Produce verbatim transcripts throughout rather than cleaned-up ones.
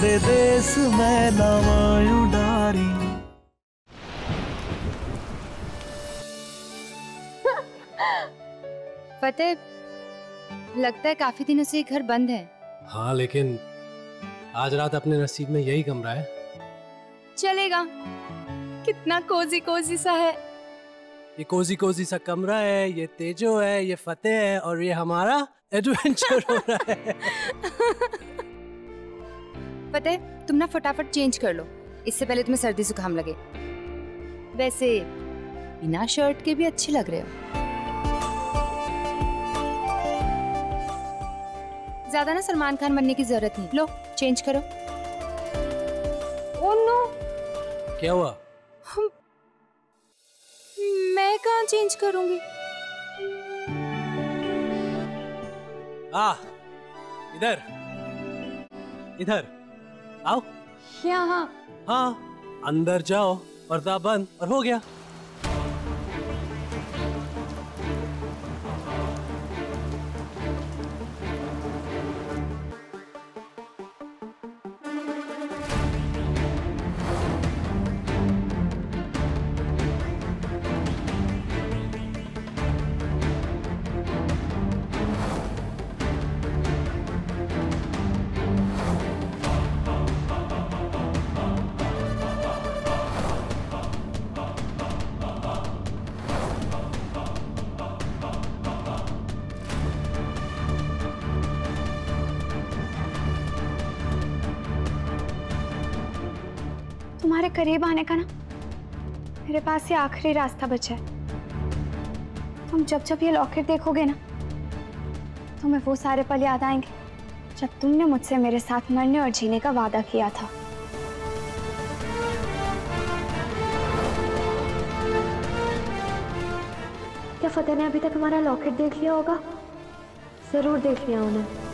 दे देश में नवायु डारी। फतेह, लगता है काफी दिनों से घर बंद है। हाँ, लेकिन आज रात अपने नसीब में यही कमरा है। चलेगा, कितना कोजी कोजी सा है। ये कोजी कोजी सा कमरा है, ये तेजो है, ये फतेह है और ये हमारा एडवेंचर हो रहा है। फतेह, तुम ना फटाफट चेंज कर लो, इससे पहले तुम्हें सर्दी जुकाम लगे। वैसे बिना शर्ट के भी अच्छे लग रहे हो। ज्यादा ना सलमान खान बनने की जरूरत नहीं। लो चेंज करो। ओह नो, क्या हुआ? हम... मैं कहाँ चेंज करूंगी? आ, इधर इधर आओ। यहाँ? हाँ, अंदर जाओ, पर्दा बंद और हो गया। तुम्हारे करीब आने का ना मेरे पास ये आखिरी रास्ता बचा है। तुम जब जब ये लॉकेट देखोगे ना, तुम्हें वो सारे पल याद आएंगे जब तुमने मुझसे मेरे साथ मरने और जीने का वादा किया था। क्या फतेह ने अभी तक हमारा लॉकेट देख लिया होगा? जरूर देख लिया उन्होंने।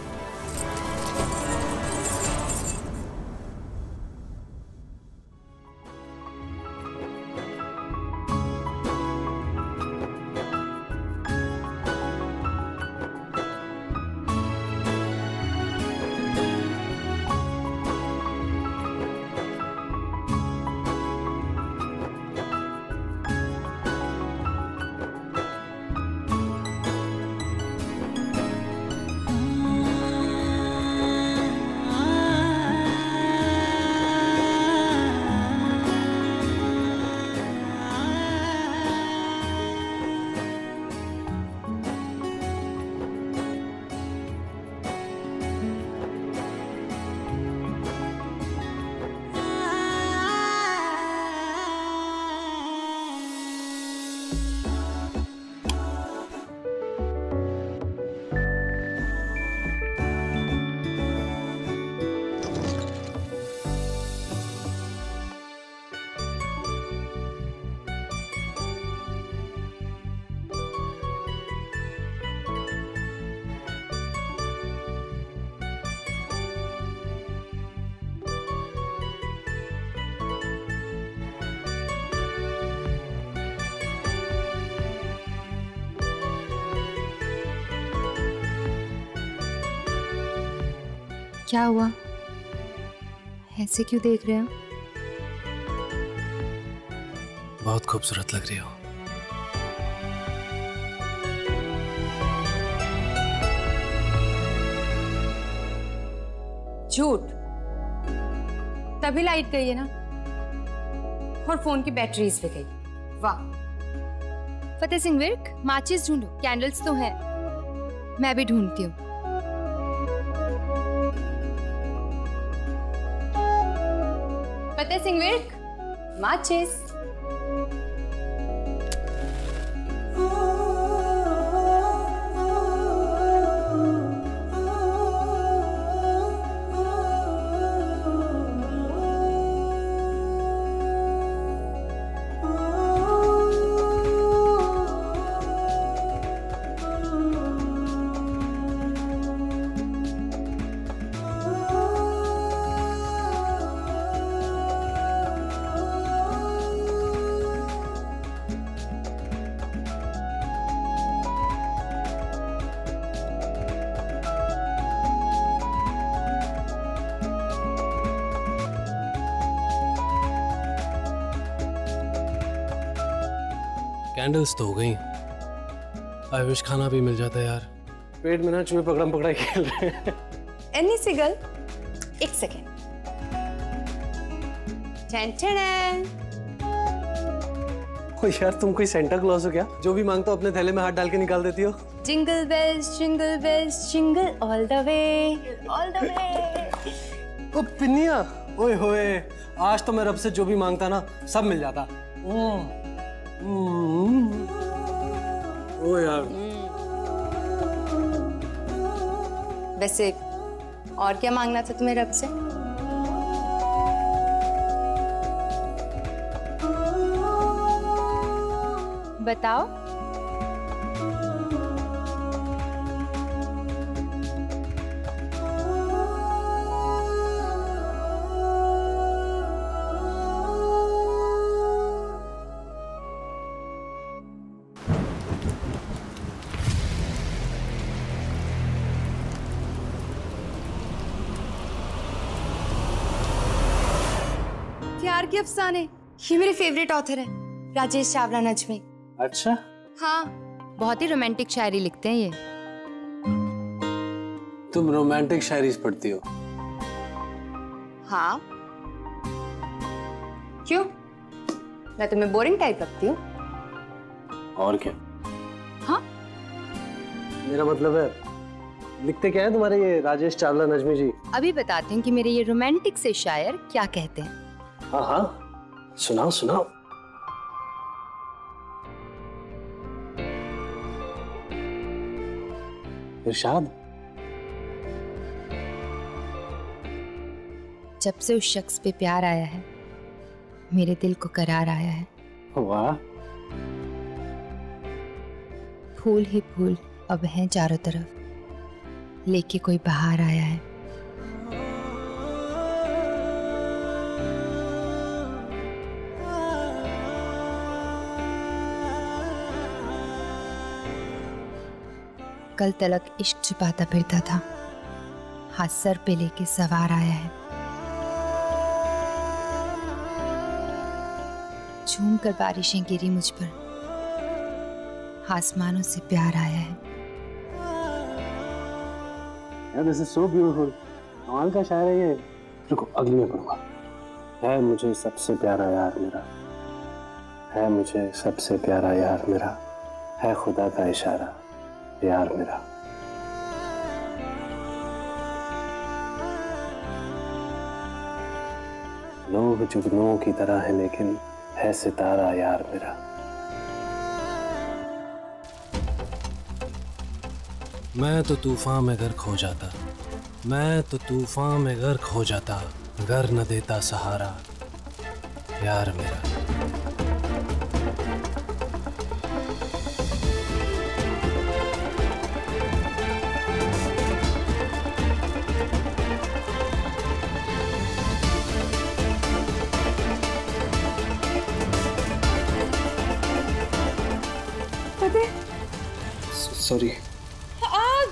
क्या हुआ? ऐसे क्यों देख रहे हो? बहुत खूबसूरत लग रही हो। झूठ, तभी लाइट गई है ना और फोन की बैटरीज भी गई। वाह। फतेह सिंह विर्क, माचिस ढूंढो। कैंडल्स तो हैं, मैं भी ढूंढती हूँ। फतेह सिंह विर्क, माचिस। सैंडल्स तो हो गई। आई विश खाना भी मिल जाता यार। पेट में ना चूहे पकड़म पकड़ाई खेल रहे हैं। एनी सिगल, एक सेकेंड। ओ यार तुम कोई सेंटा क्लॉज हो क्या? जो भी मांगता हो अपने थैले में हाथ डाल के निकाल देती हो। Jingle bells, jingle bells, jingle all the way, all the way. ओ पिनिया, ओए होए, आज तो मैं रब से जो भी मांगता ना सब मिल जाता। ओ यार। वैसे और क्या मांगना था तुम्हें रब से? बताओ। प्यार के अफसाने, ये मेरे फेवरेट ऑथर है राजेश चावला नजमी। अच्छा? हाँ, बहुत ही रोमांटिक शायरी लिखते हैं ये। तुम रोमांटिक शायरी पढ़ती हो? हाँ। क्यों? मैं तुम्हें बोरिंग टाइप लगती हूँ? और क्या? हाँ? मेरा मतलब है, लिखते क्या है तुम्हारे ये राजेश चावला नजमी जी? अभी बताते हैं कि मेरे ये रोमांटिक से शायर क्या कहते हैं। हाँ हाँ, सुनाओ सुनाओ। इरशाद। जब से उस शख्स पे प्यार आया है मेरे दिल को करार आया है। वाह। फूल ही फूल अब हैं चारों तरफ लेके कोई बहार आया है। कल तलक इश्क छुपाता फिरता था हाथ सर पे लेके सवार आया है। झूम कर बारिशें गिरी मुझ पर आसमानों से प्यार आया है। यार दिस इज सो ब्यूटीफुल, कमाल का शायर है ये। रुको अगली में पढ़ूंगा। है मुझे सबसे प्यारा यार मेरा, है मुझे सबसे प्यारा यार मेरा, है खुदा का इशारा यार मेरा। लोग जुगनुओं की तरह है लेकिन है सितारा यार मेरा। मैं तो तूफान में घर खो जाता, मैं तो तूफान में घर खो जाता, घर न देता सहारा यार मेरा। सॉरी। आग!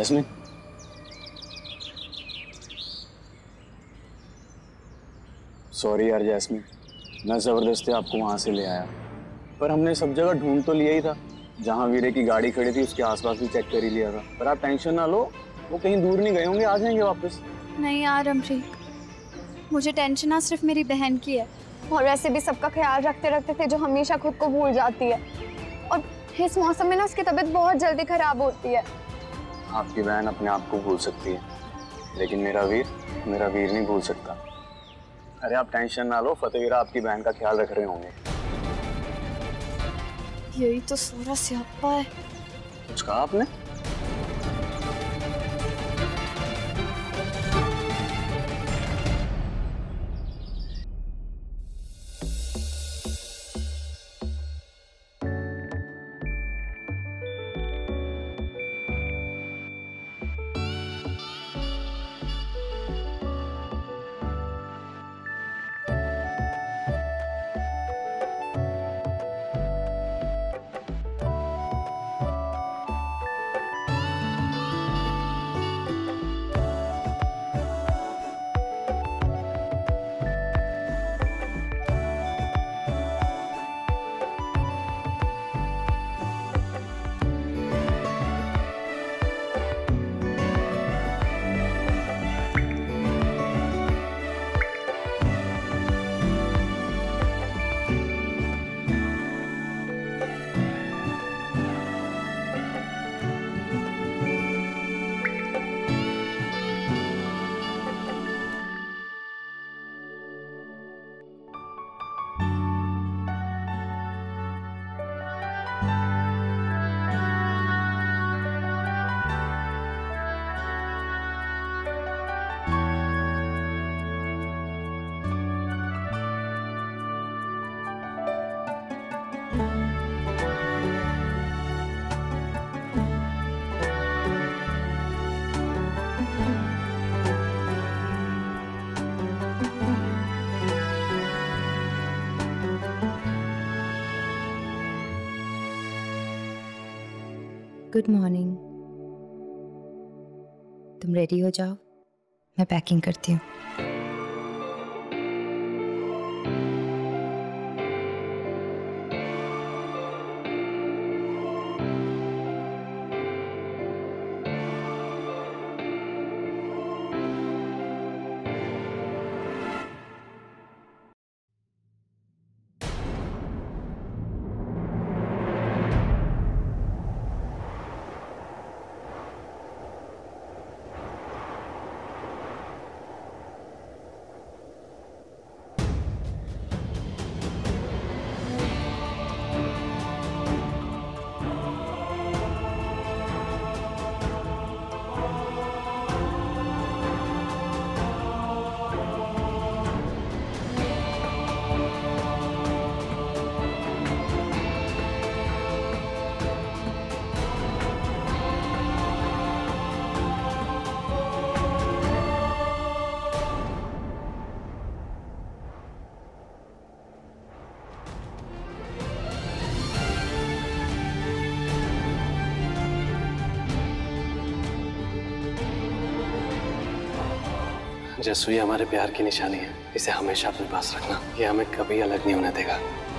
जैस्मिन, सॉरी यार जैस्मिन, मैं ज़बरदस्ती आपको वहाँ से ले आया, पर हमने सब जगह ढूंढ तो लिया ही था। जहाँ वीरे की गाड़ी खड़ी थी उसके आसपास भी चेक कर ही लिया था, पर आप टेंशन ना लो, वो कहीं दूर नहीं गए होंगे, आ जाएंगे वापस। नहीं यार अमरीक, मुझे टेंशन ना सिर्फ मेरी बहन की है, और वैसे भी सबका ख्याल रखते रखते थे जो हमेशा खुद को भूल जाती है, और इस मौसम में ना उसकी तबीयत बहुत जल्दी खराब होती है। आपकी बहन अपने आप को भूल सकती है, लेकिन मेरा वीर मेरा वीर नहीं भूल सकता। अरे आप टेंशन ना लो, फतेह आपकी बहन का ख्याल रख रहे होंगे। यही तो सारा स्यापा है। कुछ कहा आपने? Good morning. तुम रेडी हो जाओ, मैं पैकिंग करती हूँ। जसवी हमारे प्यार की निशानी है, इसे हमेशा अपने पास रखना, यह हमें कभी अलग नहीं होने देगा।